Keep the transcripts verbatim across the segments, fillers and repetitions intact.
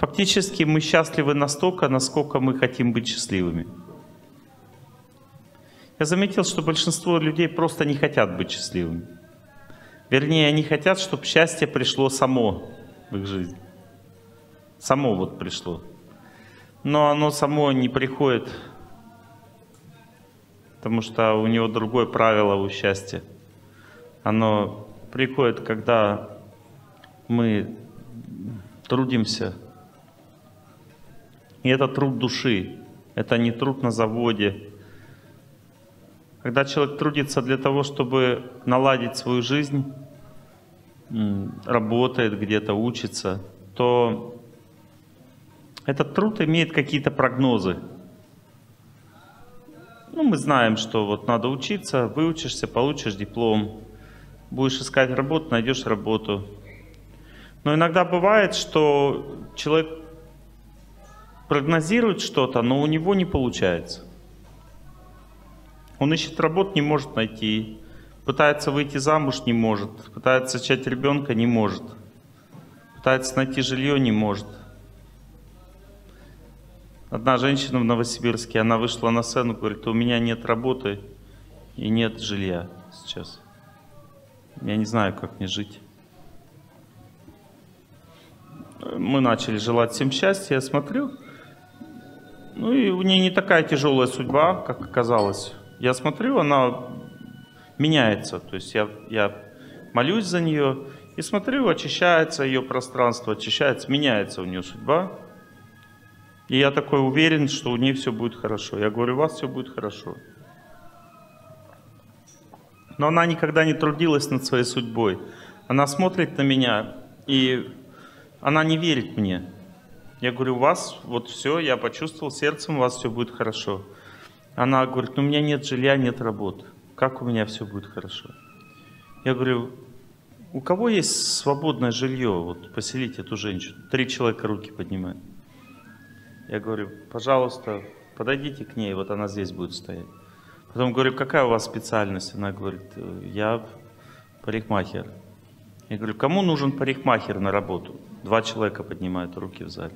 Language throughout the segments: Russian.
Фактически мы счастливы настолько, насколько мы хотим быть счастливыми. Я заметил, что большинство людей просто не хотят быть счастливыми. Вернее, они хотят, чтобы счастье пришло само в их жизнь. Само вот пришло. Но оно само не приходит, потому что у него другое правило у счастья. Оно приходит, когда мы трудимся. И это труд души, это не труд на заводе. Когда человек трудится для того, чтобы наладить свою жизнь, работает где-то, учится, то этот труд имеет какие-то прогнозы. Ну, мы знаем, что вот надо учиться, выучишься, получишь диплом, будешь искать работу, найдешь работу. Но иногда бывает, что человек прогнозирует что-то, но у него не получается. Он ищет работу, не может найти, пытается выйти замуж, не может, пытается зачать ребенка, не может, пытается найти жилье, не может. Одна женщина в Новосибирске, она вышла на сцену, говорит: у меня нет работы и нет жилья сейчас. Я не знаю, как мне жить. Мы начали желать всем счастья, я смотрю. Ну и у нее не такая тяжелая судьба, как оказалось. Я смотрю, она меняется. То есть я, я молюсь за нее и смотрю, очищается ее пространство, очищается, меняется у нее судьба. И я такой уверен, что у нее все будет хорошо. Я говорю: у вас все будет хорошо. Но она никогда не трудилась над своей судьбой. Она смотрит на меня, и она не верит мне. Я говорю: у вас вот все, я почувствовал сердцем, у вас все будет хорошо. Она говорит: ну, у меня нет жилья, нет работы. Как у меня все будет хорошо? Я говорю: у кого есть свободное жилье, вот поселить эту женщину? Три человека руки поднимают. Я говорю: пожалуйста, подойдите к ней, вот она здесь будет стоять. Потом говорю: какая у вас специальность? Она говорит: я парикмахер. Я говорю: кому нужен парикмахер на работу? Два человека поднимают руки в зале.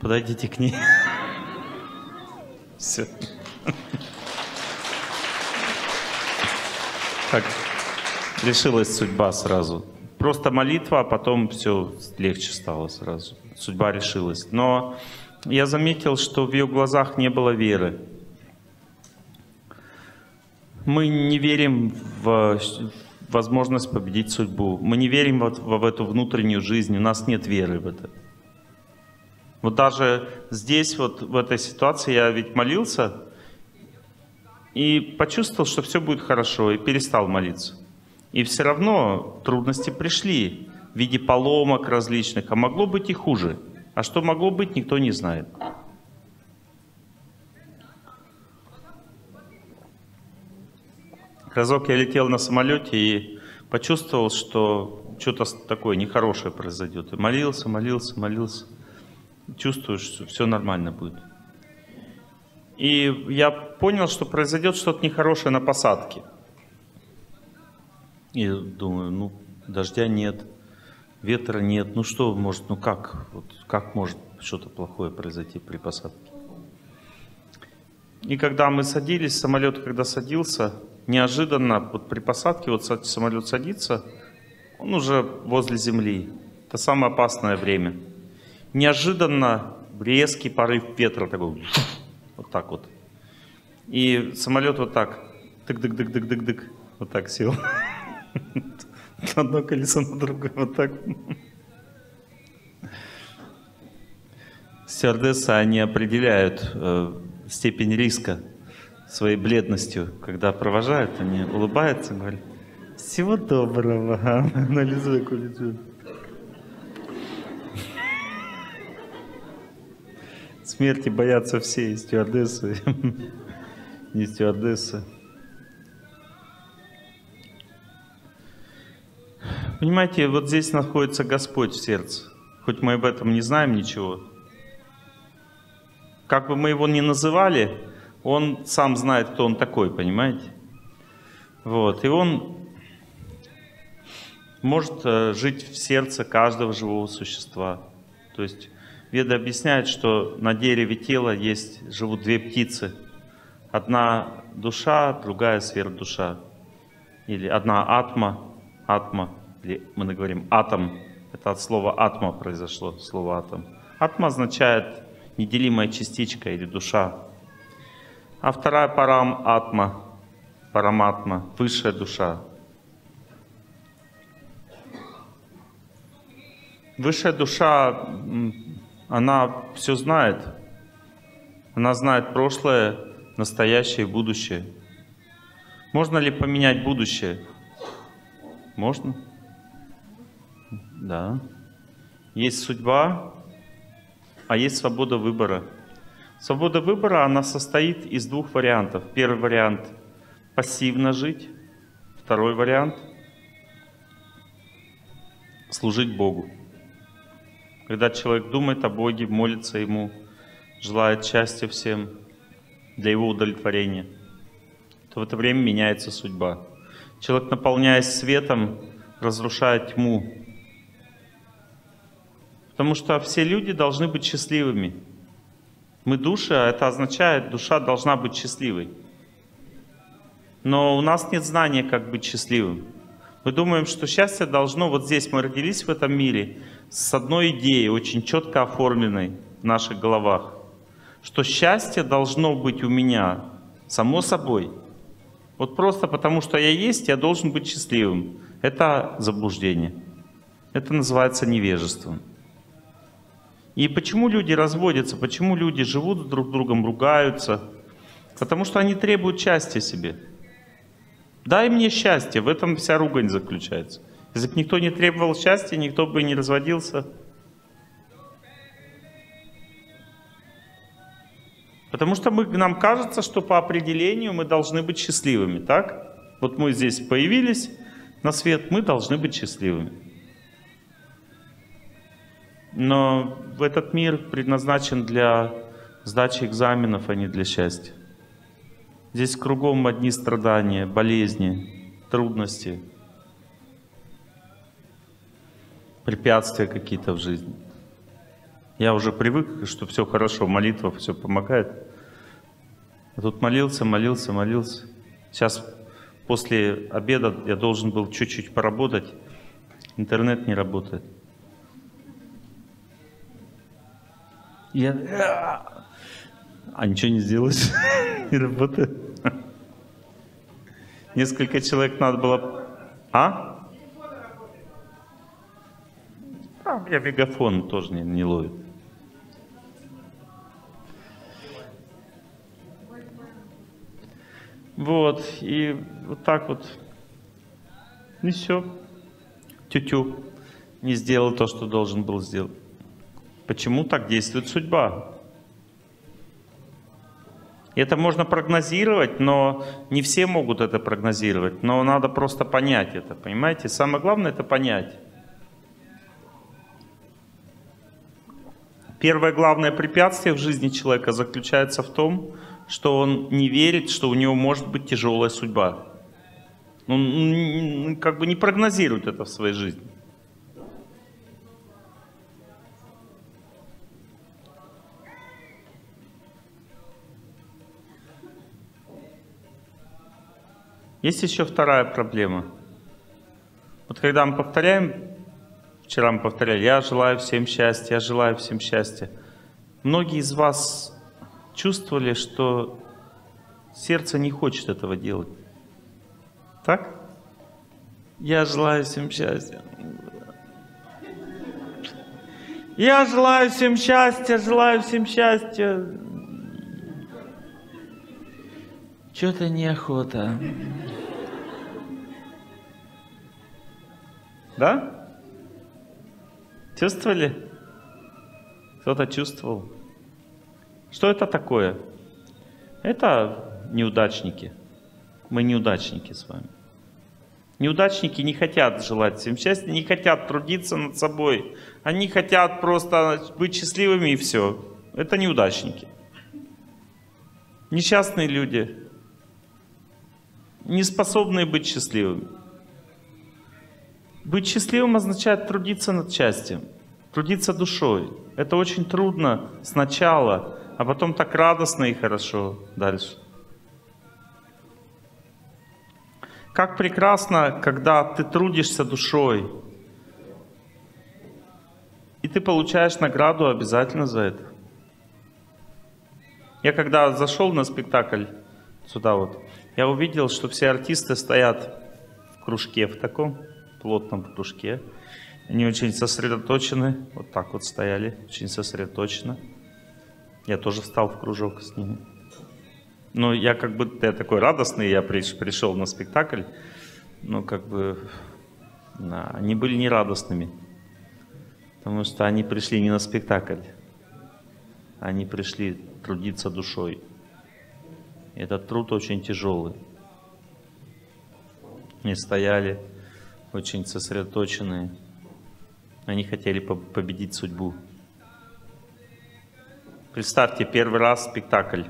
Подойдите к ней. Все. Так, решилась судьба сразу. Просто молитва, а потом все легче стало сразу. Судьба решилась. Но я заметил, что в ее глазах не было веры. Мы не верим в возможность победить судьбу. Мы не верим в эту внутреннюю жизнь. У нас нет веры в это. Вот даже здесь, вот в этой ситуации, я ведь молился и почувствовал, что все будет хорошо, и перестал молиться. И все равно трудности пришли в виде поломок различных. А могло быть и хуже. А что могло быть, никто не знает. Разок я летел на самолете и почувствовал, что что-то такое нехорошее произойдет. И молился, молился, молился. Чувствую, что все нормально будет. И я понял, что произойдет что-то нехорошее на посадке. И думаю: ну, дождя нет. Ветра нет, ну что может, ну как, вот, как может что-то плохое произойти при посадке? И когда мы садились, самолет когда садился, неожиданно вот при посадке, вот самолет садится, он уже возле земли, это самое опасное время. Неожиданно резкий порыв ветра такой, вот так вот. И самолет вот так, тык-дык-дык-дык-дык-дык, вот так сел. Одно колесо на другое, вот так. Стюардессы, они определяют э, степень риска своей бледностью. Когда провожают, они улыбаются, говорят: всего доброго, анализуй куличу. Смерти боятся все, и стюардессы, не стюардессы. Понимаете, вот здесь находится Господь в сердце, хоть мы об этом не знаем ничего. Как бы мы его ни называли, он сам знает, кто он такой, понимаете? Вот, и он может жить в сердце каждого живого существа. То есть Веды объясняют, что на дереве тела есть, живут две птицы. Одна душа, другая сверхдуша. Или одна атма, атма, или мы говорим атом. Это от слова атма произошло, слово атом. Атма означает неделимая частичка или душа. А вторая парам атма, параматма, высшая душа. Высшая душа, она все знает. Она знает прошлое, настоящее и будущее. Можно ли поменять будущее? Можно? Да. Есть судьба, а есть свобода выбора. Свобода выбора, она состоит из двух вариантов. Первый вариант — пассивно жить. Второй вариант — служить Богу. Когда человек думает о Боге, молится Ему, желает счастья всем для Его удовлетворения, то в это время меняется судьба. Человек, наполняясь светом, разрушает тьму. Потому что все люди должны быть счастливыми. Мы души, а это означает, душа должна быть счастливой. Но у нас нет знания, как быть счастливым. Мы думаем, что счастье должно, вот здесь мы родились в этом мире, с одной идеей, очень четко оформленной в наших головах, что счастье должно быть у меня, само собой. Вот просто потому, что я есть, я должен быть счастливым. Это заблуждение. Это называется невежеством. И почему люди разводятся, почему люди живут друг с другом, ругаются? Потому что они требуют счастья себе. Дай мне счастье, в этом вся ругань заключается. Если бы никто не требовал счастья, никто бы не разводился. Потому что мы, нам кажется, что по определению мы должны быть счастливыми, так? Вот мы здесь появились на свет, мы должны быть счастливыми. Но этот мир предназначен для сдачи экзаменов, а не для счастья. Здесь кругом одни страдания, болезни, трудности, препятствия какие-то в жизни. Я уже привык, что все хорошо, молитва все помогает. А тут молился, молился, молился. Сейчас после обеда я должен был чуть-чуть поработать, интернет не работает. Я... А ничего не сделаешь, не работает. Несколько человек надо было... А? А у меня мегафон тоже не, не ловит. Вот, и вот так вот. И все. Тю-тю. Не сделал то, что должен был сделать. Почему так действует судьба? Это можно прогнозировать, но не все могут это прогнозировать. Но надо просто понять это, понимаете? Самое главное — это понять. Первое главное препятствие в жизни человека заключается в том, что он не верит, что у него может быть тяжелая судьба. Он как бы не прогнозирует это в своей жизни. Есть еще вторая проблема. Вот когда мы повторяем, вчера мы повторяли, я желаю всем счастья, я желаю всем счастья. Многие из вас чувствовали, что сердце не хочет этого делать. Так? Я желаю всем счастья. Я желаю всем счастья, желаю всем счастья. Чего-то неохота. Да? Чувствовали? Кто-то чувствовал. Что это такое? Это неудачники. Мы неудачники с вами. Неудачники не хотят желать всем счастья, не хотят трудиться над собой. Они хотят просто быть счастливыми и все. Это неудачники. Несчастные люди. Не способные быть счастливыми. Быть счастливым означает трудиться над счастьем. Трудиться душой. Это очень трудно сначала, а потом так радостно и хорошо дальше. Как прекрасно, когда ты трудишься душой, и ты получаешь награду обязательно за это. Я когда зашел на спектакль сюда вот, я увидел, что все артисты стоят в кружке, в таком плотном кружке. Они очень сосредоточены, вот так вот стояли, очень сосредоточенно. Я тоже встал в кружок с ними. Но я как бы, я такой радостный, я пришел на спектакль, но как бы да, они были не радостными, потому что они пришли не на спектакль, они пришли трудиться душой. И этот труд очень тяжелый. Они стояли очень сосредоточенные. Они хотели победить судьбу. Представьте, первый раз спектакль.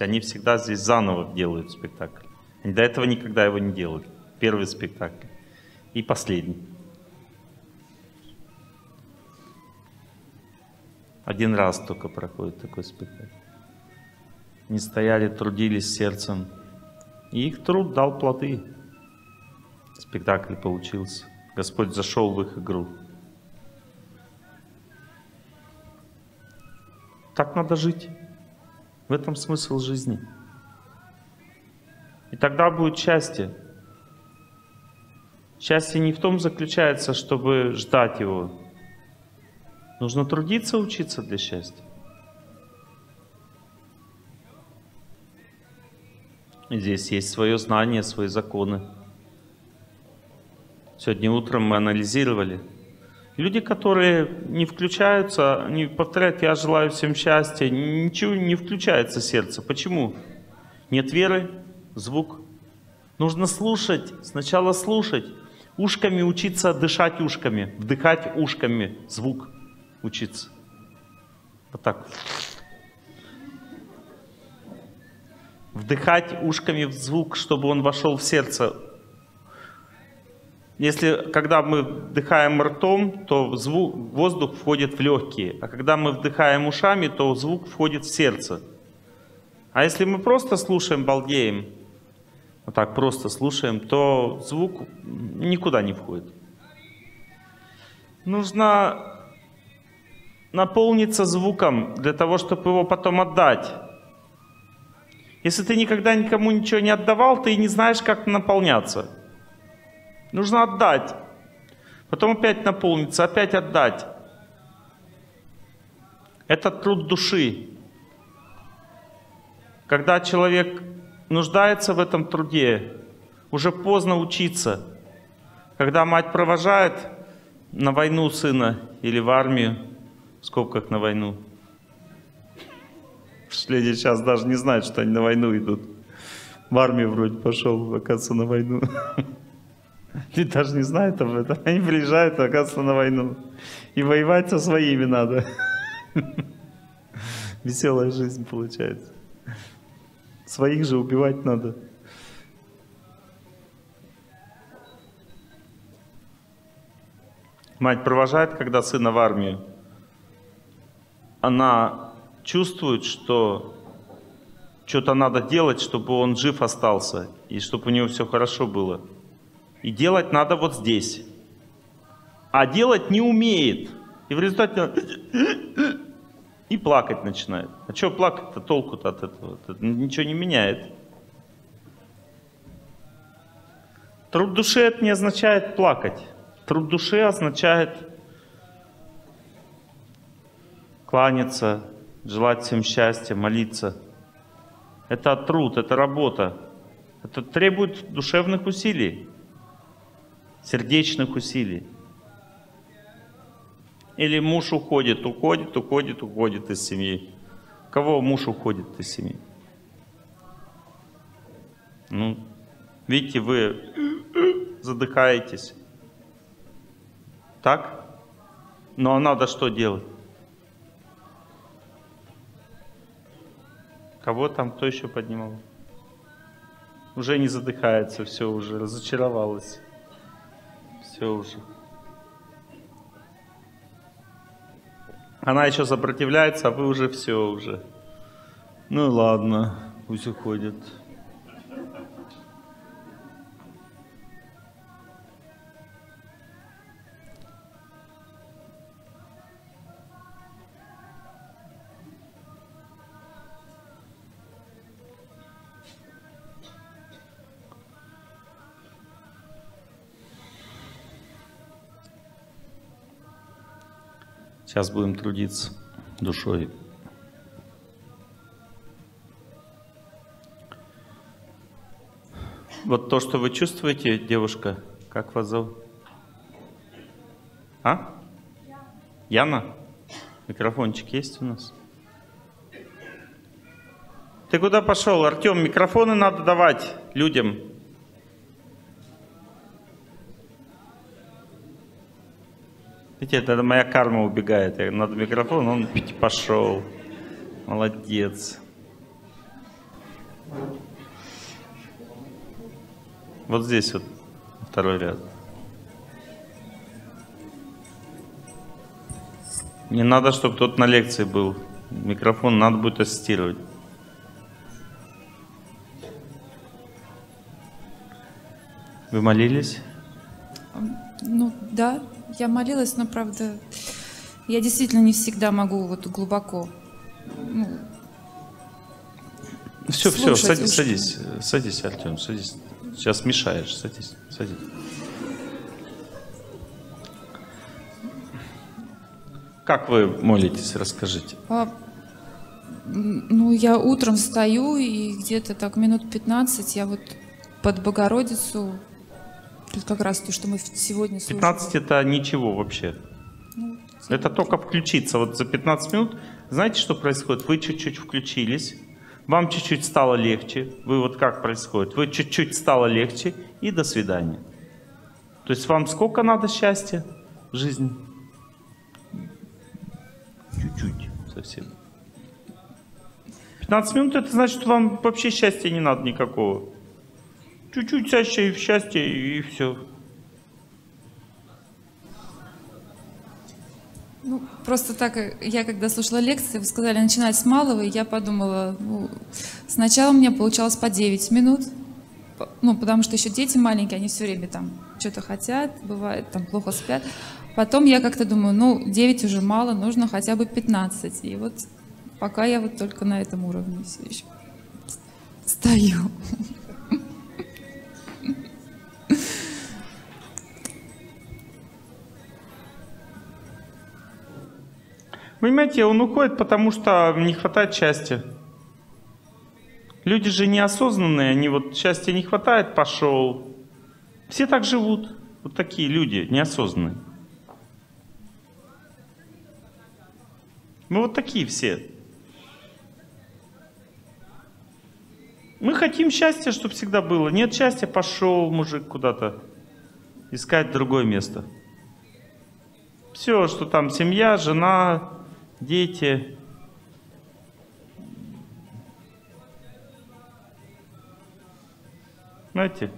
Они всегда здесь заново делают спектакль. Они до этого никогда его не делали. Первый спектакль. И последний. Один раз только проходит такой спектакль. Они стояли, трудились сердцем. И их труд дал плоды. Спектакль получился. Господь зашел в их игру. Так надо жить. В этом смысл жизни. И тогда будет счастье. Счастье не в том заключается, чтобы ждать его. Нужно трудиться, учиться для счастья. И здесь есть свое знание, свои законы. Сегодня утром мы анализировали. Люди, которые не включаются, они повторяют: я желаю всем счастья, ничего не включается сердце. Почему? Нет веры, звук. Нужно слушать, сначала слушать. Ушками учиться дышать ушками, вдыхать ушками, звук учиться. Вот так. Вдыхать ушками в звук, чтобы он вошел в сердце. Если, когда мы вдыхаем ртом, то звук, воздух входит в легкие, а когда мы вдыхаем ушами, то звук входит в сердце. А если мы просто слушаем, балдеем, вот так просто слушаем, то звук никуда не входит. Нужно наполниться звуком для того, чтобы его потом отдать. Если ты никогда никому ничего не отдавал, ты и не знаешь, как наполняться. Нужно отдать, потом опять наполниться, опять отдать. Это труд души. Когда человек нуждается в этом труде, уже поздно учиться. Когда мать провожает на войну сына или в армию, в скобках на войну. Люди сейчас даже не знают, что они на войну идут. В армию вроде пошел, оказывается, на войну. Они даже не знают об этом. Они приезжают, оказывается, на войну. И воевать со своими надо. Веселая жизнь получается. Своих же убивать надо. Мать провожает, когда сына в армию. Она чувствует, что что-то надо делать, чтобы он жив остался. И чтобы у него все хорошо было. И делать надо вот здесь. А делать не умеет. И в результате и плакать начинает. А что плакать-то, толку-то от этого? Это ничего не меняет. Труд души — это не означает плакать. Труд души означает кланяться, желать всем счастья, молиться. Это труд, это работа. Это требует душевных усилий. Сердечных усилий. Или муж уходит, уходит, уходит, уходит из семьи. Кого муж уходит из семьи? Ну, видите, вы задыхаетесь. Так? Но надо что делать? Кого там, кто еще поднимал? Уже не задыхается, все уже, разочаровалась. Все уже. Она еще сопротивляется, а вы уже все уже. Ну ладно, пусть уходит. Сейчас будем трудиться душой. Вот то, что вы чувствуете, девушка, как вас зовут? А? Яна? Микрофончик есть у нас? Ты куда пошел, Артем? Микрофоны надо давать людям. Видите, это моя карма убегает. Я над микрофон, он пошел. Молодец. Вот здесь вот второй ряд. Не надо, чтобы тот на лекции был. Микрофон надо будет ассистировать. Вы молились? Ну да. Я молилась, но, правда, я действительно не всегда могу вот глубоко. Ну, все, все, садись, садись, садись, Артем, садись. Сейчас мешаешь, садись, садись. Как вы молитесь, расскажите. А, ну, я утром встаю, и где-то так минут пятнадцать я вот под Богородицу... Как раз то, что мы сегодня слушали. пятнадцать это ничего вообще. Ну, это только включиться. Вот за пятнадцать минут, знаете, что происходит? Вы чуть-чуть включились, вам чуть-чуть стало легче. Вы вот как происходит? Вы чуть-чуть стало легче и до свидания. То есть вам сколько надо счастья в жизни? Чуть-чуть совсем. пятнадцать минут это значит, что вам вообще счастья не надо никакого. Чуть-чуть счастья и в счастье, и все. Ну, просто так, я когда слушала лекции, вы сказали начинать с малого, и я подумала, ну, сначала у меня получалось по девять минут, ну, потому что еще дети маленькие, они все время там что-то хотят, бывает, там плохо спят. Потом я как-то думаю, ну, девять уже мало, нужно хотя бы пятнадцать. И вот пока я вот только на этом уровне все еще стою. Понимаете, он уходит, потому что не хватает счастья. Люди же неосознанные, они вот счастья не хватает, пошел. Все так живут, вот такие люди неосознанные. Мы вот такие все. Мы хотим счастья, чтобы всегда было. Нет счастья, пошел мужик куда-то искать другое место. Все, что там семья, жена... Дети. Знаете?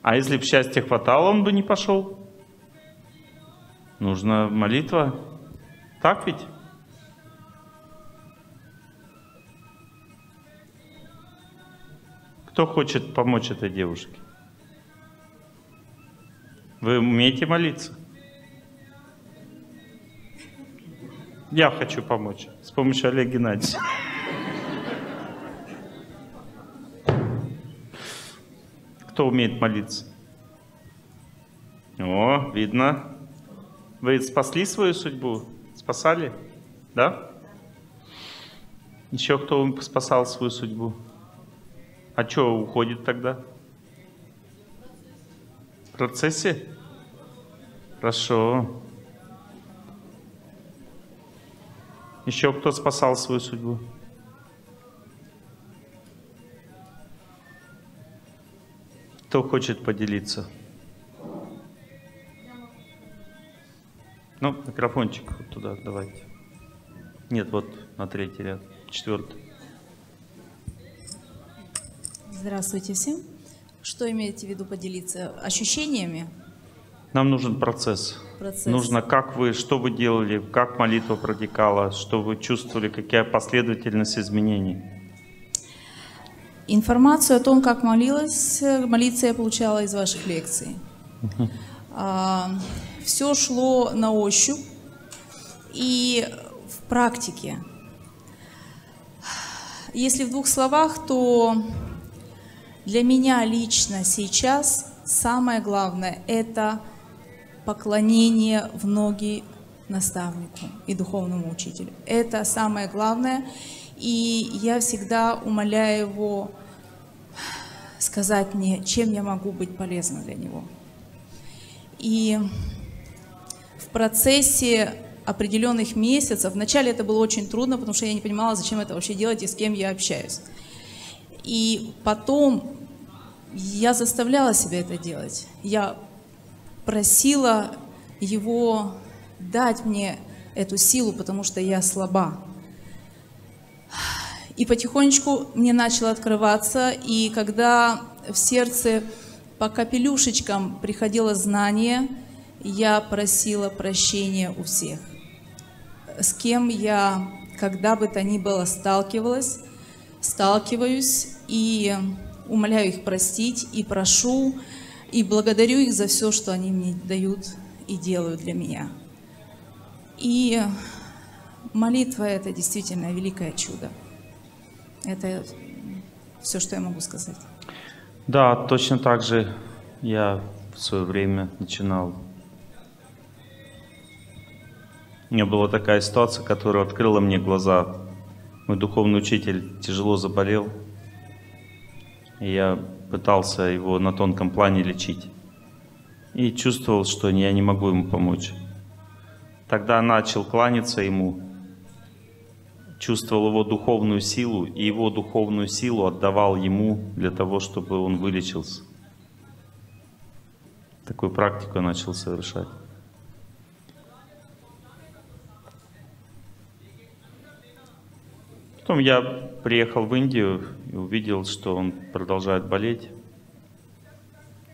А если бы счастья хватало, он бы не пошел. Нужна молитва. Так ведь? Кто хочет помочь этой девушке? Вы умеете молиться? Я хочу помочь с помощью Олега Геннадьевича. Кто умеет молиться? О, видно. Вы спасли свою судьбу? Спасали? Да? Еще кто спасал свою судьбу? А что уходит тогда? В процессе? Хорошо. Еще кто спасал свою судьбу? Кто хочет поделиться? Ну, микрофончик вот туда давайте. Нет, вот на третий ряд, четвертый. Здравствуйте всем. Что имеете в виду поделиться? Ощущениями? Нам нужен процесс. процесс. Нужно, как вы, что вы делали, как молитва протекала, что вы чувствовали, какая последовательность изменений. Информацию о том, как молилась, молиться я получала из ваших лекций. Uh-huh. а, все шло на ощупь и в практике. Если в двух словах, то для меня лично сейчас самое главное – это поклонение в ноги наставнику и духовному учителю. Это самое главное. И я всегда умоляю его сказать мне, чем я могу быть полезна для него. И в процессе определенных месяцев, вначале это было очень трудно, потому что я не понимала, зачем это вообще делать и с кем я общаюсь. И потом я заставляла себя это делать. Я просила его дать мне эту силу, потому что я слаба. И потихонечку мне начало открываться, и когда в сердце по капелюшечкам приходило знание, я просила прощения у всех, с кем я, когда бы то ни было, сталкивалась, сталкиваюсь, и умоляю их простить, и прошу, и благодарю их за все, что они мне дают и делают для меня. И молитва – это действительно великое чудо. Это все, что я могу сказать. Да, точно так же я в свое время начинал. У меня была такая ситуация, которая открыла мне глаза. Мой духовный учитель тяжело заболел. И я пытался его на тонком плане лечить. И чувствовал, что я не могу ему помочь. Тогда начал кланяться ему. Чувствовал его духовную силу, и его духовную силу отдавал ему для того, чтобы он вылечился. Такую практику я начал совершать. Потом я приехал в Индию и увидел, что он продолжает болеть.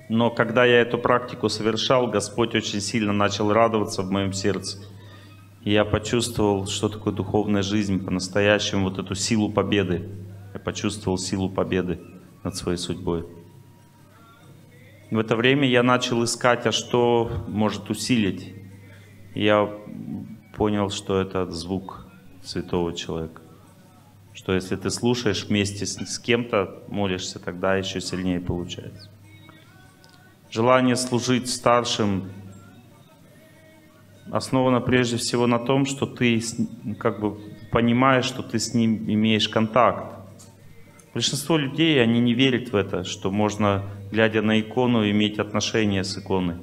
Но когда я эту практику совершал, Господь очень сильно начал радоваться в моем сердце. И я почувствовал, что такое духовная жизнь, по-настоящему вот эту силу победы. Я почувствовал силу победы над своей судьбой. В это время я начал искать, а что может усилить. И я понял, что это звук святого человека. Что если ты слушаешь вместе с, с кем-то, молишься, тогда еще сильнее получается. Желание служить старшим основано прежде всего на том, что ты как бы понимаешь, что ты с ним имеешь контакт. Большинство людей, они не верят в это, что можно, глядя на икону, иметь отношения с иконой.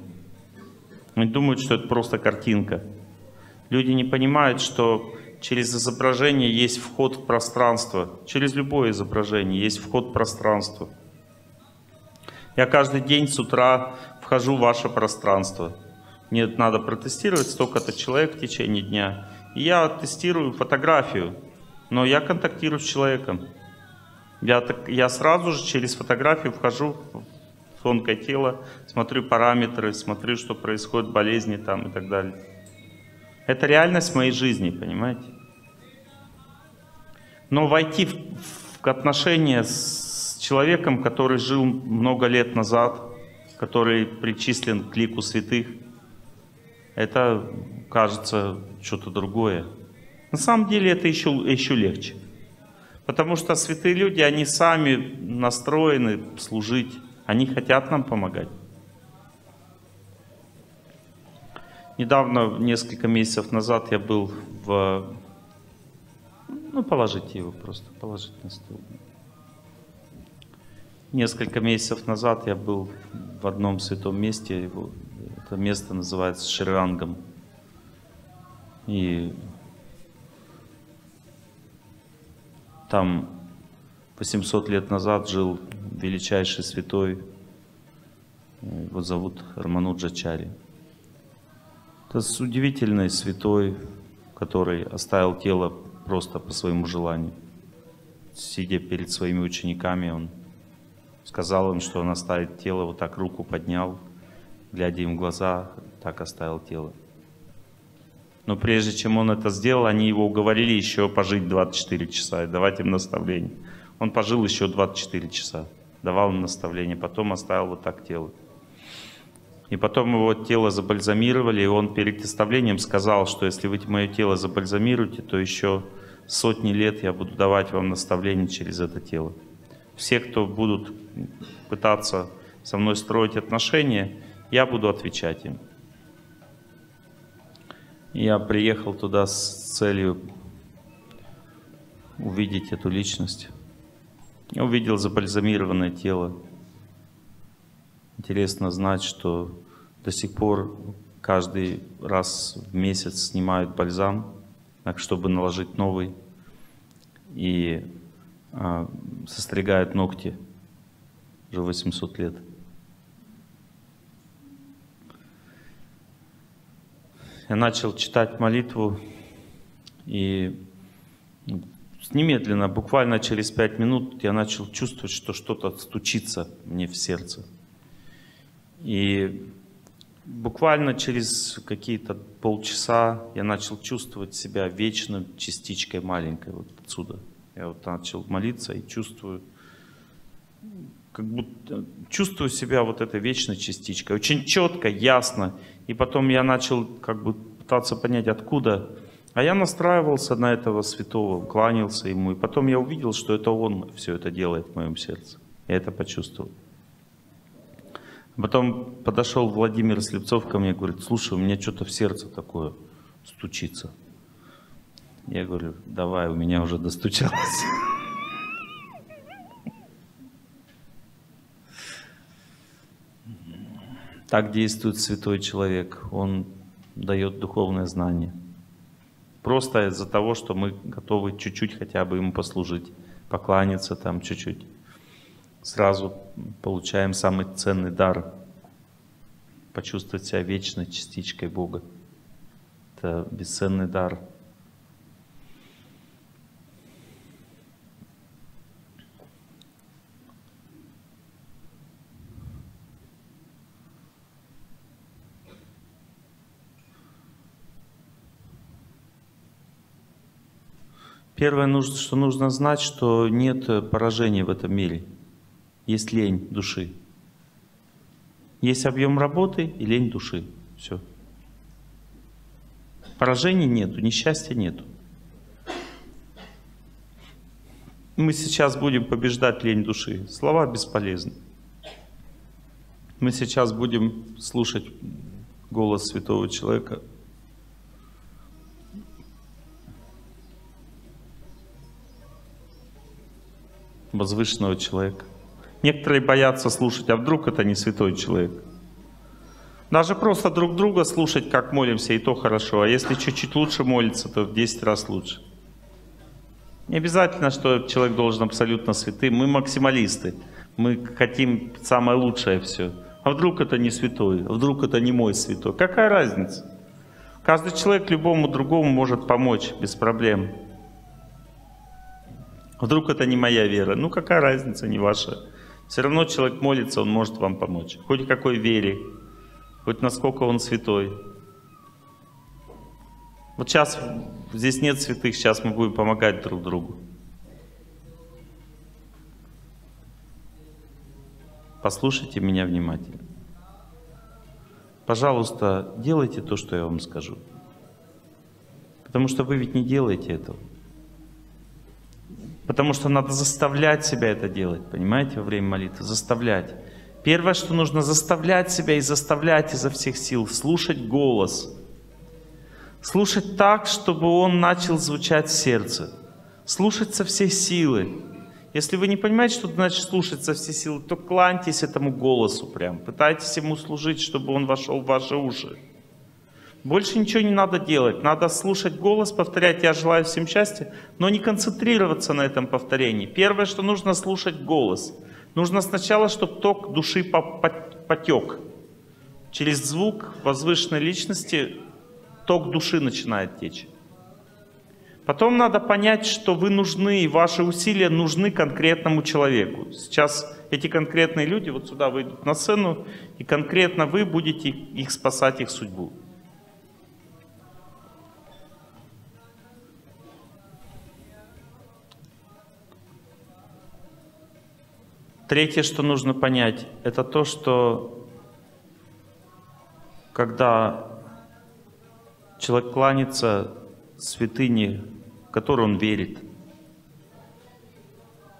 Они думают, что это просто картинка. Люди не понимают, что через изображение есть вход в пространство. Через любое изображение есть вход в пространство. Я каждый день с утра вхожу в ваше пространство. Мне надо протестировать столько-то человек в течение дня. И я тестирую фотографию, но я контактирую с человеком. Я, так, я сразу же через фотографию вхожу в тонкое тело, смотрю параметры, смотрю, что происходит, болезни там и так далее. Это реальность моей жизни, понимаете? Но войти в, в отношения с человеком, который жил много лет назад, который причислен к лику святых, это, кажется, что-то другое. На самом деле это еще, еще легче. Потому что святые люди, они сами настроены служить. Они хотят нам помогать. Недавно, несколько месяцев назад, я был в... Ну, положите его просто, положите на стол. Несколько месяцев назад я был в одном святом месте, его... Это место называется Шрирангом. И там восемьсот лет назад жил величайший святой, его зовут Рамануджачари. Это удивительный святой, который оставил тело просто по своему желанию. Сидя перед своими учениками, он сказал им, что он оставит тело, вот так руку поднял. глядя им в глаза, так оставил тело. Но прежде чем он это сделал, они его уговорили еще пожить двадцать четыре часа и давать им наставление. Он пожил еще двадцать четыре часа, давал им наставление, потом оставил вот так тело. И потом его тело забальзамировали, и он перед представлением сказал, что если вы мое тело забальзамируете, то еще сотни лет я буду давать вам наставления через это тело. Все, кто будут пытаться со мной строить отношения, я буду отвечать им. Я приехал туда с целью увидеть эту личность. Я увидел забальзамированное тело. Интересно знать, что до сих пор каждый раз в месяц снимают бальзам, так, чтобы наложить новый, и а, состригают ногти уже восемьсот лет. Я начал читать молитву, и немедленно, буквально через пять минут, я начал чувствовать, что что-то стучится мне в сердце. И буквально через какие-то полчаса я начал чувствовать себя вечным частичкой маленькой вот отсюда. Я вот начал молиться и чувствую, как будто чувствую себя вот этой вечной частичкой. Очень четко, ясно. И потом я начал как бы пытаться понять, откуда. А я настраивался на этого святого, кланялся ему. И потом я увидел, что это он все это делает в моем сердце. Я это почувствовал. Потом подошел Владимир Слепцов ко мне и говорит: слушай, у меня что-то в сердце такое стучится. Я говорю: давай, у меня уже достучалось. Так действует святой человек. Он дает духовное знание. Просто из-за того, что мы готовы чуть-чуть хотя бы ему послужить, покланяться там чуть-чуть. Сразу получаем самый ценный дар — почувствовать себя вечной частичкой Бога. Это бесценный дар. Первое, что нужно знать, что нет поражения в этом мире. Есть лень души. Есть объем работы и лень души. Все. Поражений нету, несчастья нету. Мы сейчас будем побеждать лень души. Слова бесполезны. Мы сейчас будем слушать голос святого человека. Возвышенного человека. Некоторые боятся слушать, а вдруг это не святой человек. Даже просто друг друга слушать, как молимся, и то хорошо. А если чуть-чуть лучше молиться, то в десять раз лучше. Не обязательно, что человек должен абсолютно святым. Мы максималисты. Мы хотим самое лучшее все. А вдруг это не святой? А вдруг это не мой святой? Какая разница? Каждый человек любому другому может помочь без проблем. Вдруг это не моя вера? Ну какая разница, не ваша. Все равно человек молится, он может вам помочь. Хоть какой вере, хоть насколько он святой. Вот сейчас здесь нет святых, сейчас мы будем помогать друг другу. Послушайте меня внимательно. Пожалуйста, делайте то, что я вам скажу. Потому что вы ведь не делаете этого. Потому что надо заставлять себя это делать, понимаете, во время молитвы. Заставлять. Первое, что нужно — заставлять себя и заставлять изо всех сил. Слушать голос. Слушать так, чтобы он начал звучать в сердце. Слушать со всей силы. Если вы не понимаете, что значит слушать со всей силы, то кланьтесь этому голосу прям. Пытайтесь ему служить, чтобы он вошел в ваши уши. Больше ничего не надо делать. Надо слушать голос, повторять: я желаю всем счастья, но не концентрироваться на этом повторении. Первое, что нужно — слушать голос. Нужно сначала, чтобы ток души потек. Через звук возвышенной личности ток души начинает течь. Потом надо понять, что вы нужны, и ваши усилия нужны конкретному человеку. Сейчас эти конкретные люди вот сюда выйдут на сцену, и конкретно вы будете их спасать, их судьбу. Третье, что нужно понять, это то, что когда человек кланяется святыне, в которую он верит,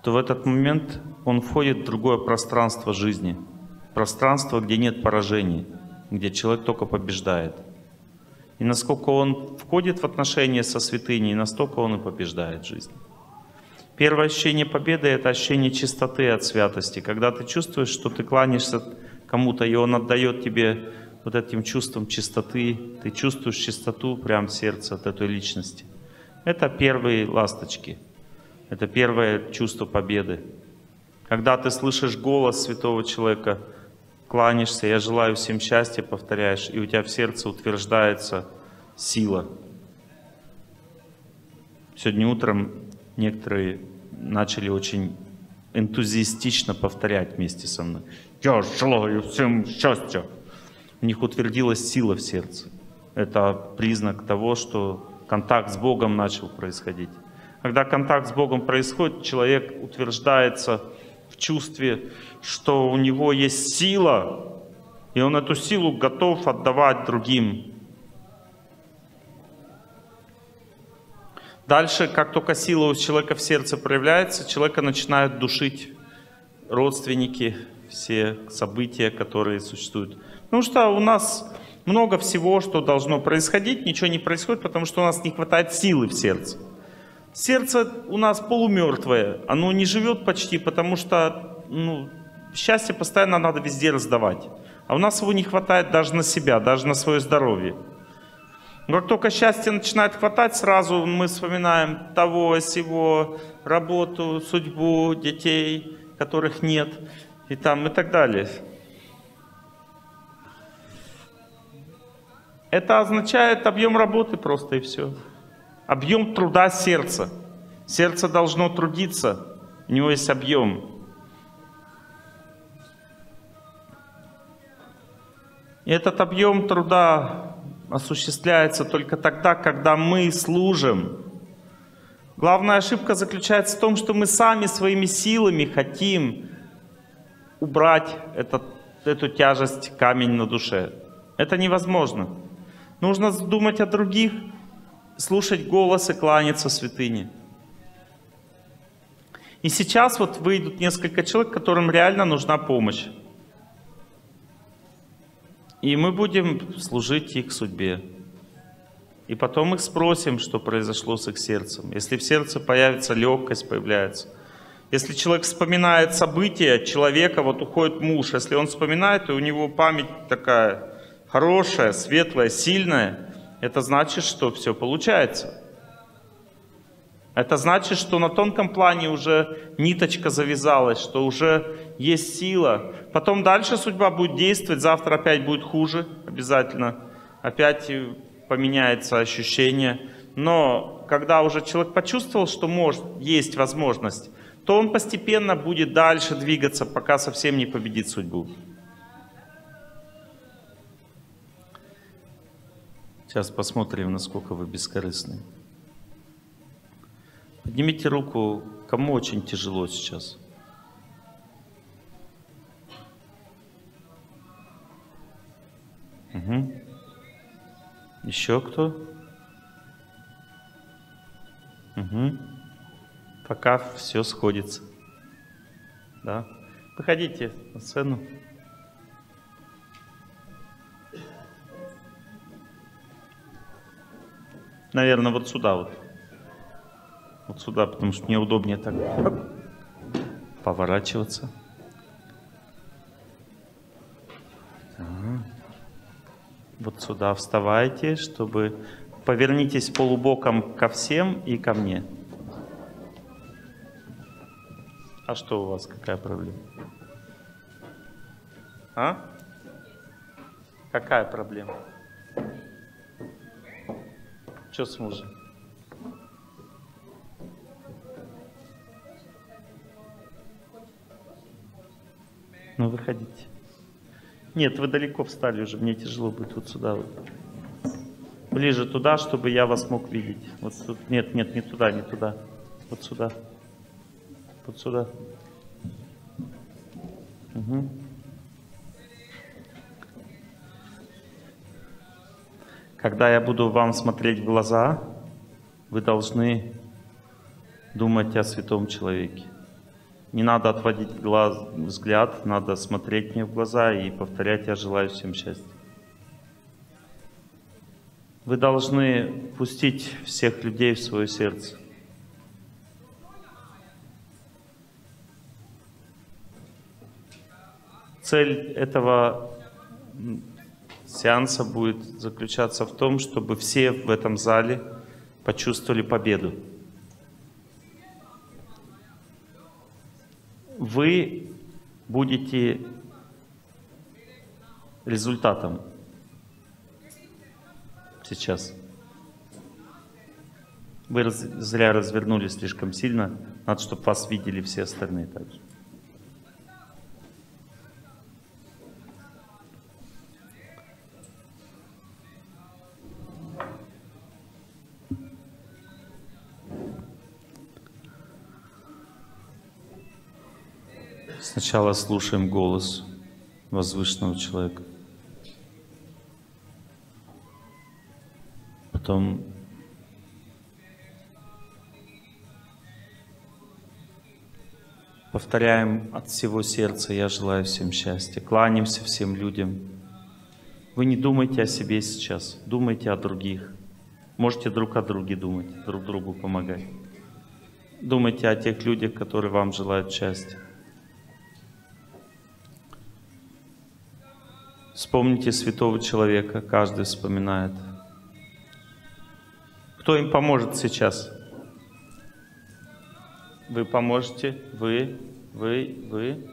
то в этот момент он входит в другое пространство жизни. Пространство, где нет поражений, где человек только побеждает. И насколько он входит в отношения со святыней, настолько он и побеждает жизнь. Первое ощущение победы — это ощущение чистоты от святости. Когда ты чувствуешь, что ты кланяешься кому-то, и он отдает тебе вот этим чувством чистоты, ты чувствуешь чистоту прямо в сердце от этой личности. Это первые ласточки, это первое чувство победы. Когда ты слышишь голос святого человека, кланяешься, я желаю всем счастья, повторяешь, и у тебя в сердце утверждается сила. Сегодня утром некоторые начали очень энтузиастично повторять вместе со мной. Я желаю всем счастья. У них утвердилась сила в сердце. Это признак того, что контакт с Богом начал происходить. Когда контакт с Богом происходит, человек утверждается в чувстве, что у него есть сила, и он эту силу готов отдавать другим. Дальше, как только сила у человека в сердце проявляется, человека начинают душить родственники, все события, которые существуют. Потому что у нас много всего, что должно происходить, ничего не происходит, потому что у нас не хватает силы в сердце. Сердце у нас полумертвое, оно не живет почти, потому что ну, счастье постоянно надо везде раздавать. А у нас его не хватает даже на себя, даже на свое здоровье. Но как только счастье начинает хватать, сразу мы вспоминаем того, сего, работу, судьбу, детей, которых нет, и там, и так далее. Это означает объем работы просто и все. Объем труда сердца. Сердце должно трудиться, у него есть объем. И этот объем труда осуществляется только тогда, когда мы служим. Главная ошибка заключается в том, что мы сами своими силами хотим убрать этот, эту тяжесть, камень на душе. Это невозможно. Нужно думать о других, слушать голос и кланяться святыне. И сейчас вот выйдут несколько человек, которым реально нужна помощь. И мы будем служить их судьбе. И потом их спросим, что произошло с их сердцем. Если в сердце появится легкость, появляется. Если человек вспоминает события человека, вот уходит муж, если он вспоминает, и у него память такая хорошая, светлая, сильная, это значит, что все получается. Это значит, что на тонком плане уже ниточка завязалась, что уже есть сила. Потом дальше судьба будет действовать, завтра опять будет хуже, обязательно. Опять поменяется ощущение. Но когда уже человек почувствовал, что может, есть возможность, то он постепенно будет дальше двигаться, пока совсем не победит судьбу. Сейчас посмотрим, насколько вы бескорыстны. Поднимите руку, кому очень тяжело сейчас. Угу. Еще кто? Угу. Пока все сходится. Да. Выходите на сцену. Наверное, вот сюда вот. Вот сюда, потому что мне удобнее так поворачиваться. Так. Вот сюда вставайте, чтобы... Повернитесь полубоком ко всем и ко мне. А что у вас, какая проблема? А? Какая проблема? Что с мужем? Ну, выходите. Нет, вы далеко встали уже, мне тяжело будет вот сюда вот. Ближе туда, чтобы я вас мог видеть. Вот тут. Нет, нет, не туда, не туда. Вот сюда. Вот сюда. Угу. Когда я буду вам смотреть в глаза, вы должны думать о святом человеке. Не надо отводить глаз, взгляд, надо смотреть мне в глаза и повторять: я желаю всем счастья. Вы должны пустить всех людей в свое сердце. Цель этого сеанса будет заключаться в том, чтобы все в этом зале почувствовали победу. Вы будете результатом сейчас. Вы раз, зря развернулись слишком сильно, надо, чтобы вас видели все остальные также. Сначала слушаем голос возвышенного человека, потом повторяем от всего сердца: я желаю всем счастья, кланяемся всем людям. Вы не думайте о себе сейчас, думайте о других. Можете друг о друге думать, друг другу помогать. Думайте о тех людях, которые вам желают счастья. Вспомните святого человека, каждый вспоминает. Кто им поможет сейчас? Вы поможете, вы, вы, вы,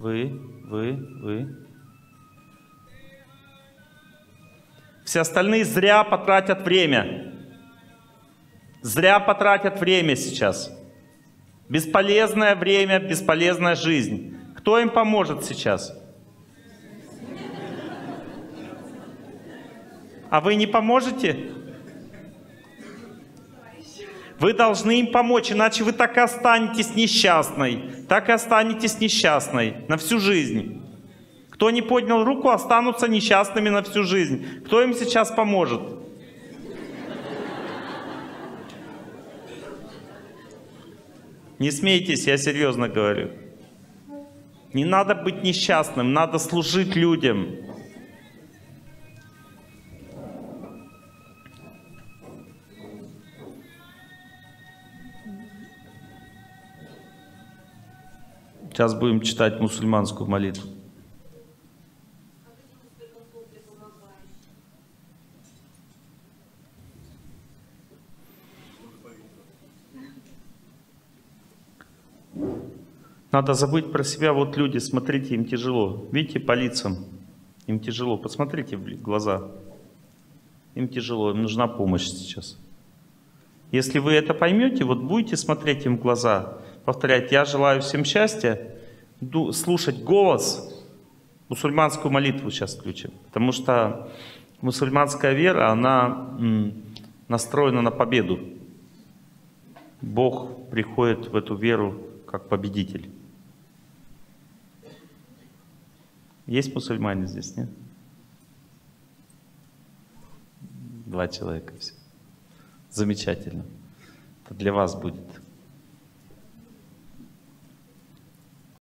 вы, вы, вы. Все остальные зря потратят время. Зря потратят время сейчас. Бесполезное время, бесполезная жизнь. Кто им поможет сейчас? А вы не поможете? Вы должны им помочь, иначе вы так и останетесь несчастной. Так и останетесь несчастной на всю жизнь. Кто не поднял руку, останутся несчастными на всю жизнь. Кто им сейчас поможет? Не смейтесь, я серьезно говорю. Не надо быть несчастным, надо служить людям. Сейчас будем читать мусульманскую молитву. Надо забыть про себя. Вот люди, смотрите, им тяжело. Видите, по лицам им тяжело. Посмотрите в глаза. Им тяжело, им нужна помощь сейчас. Если вы это поймете, вот будете смотреть им в глаза, повторять: я желаю всем счастья, слушать голос, мусульманскую молитву сейчас включим. Потому что мусульманская вера, она настроена на победу. Бог приходит в эту веру как победитель. Есть мусульмане здесь, нет? Два человека все. Замечательно. Это для вас будет.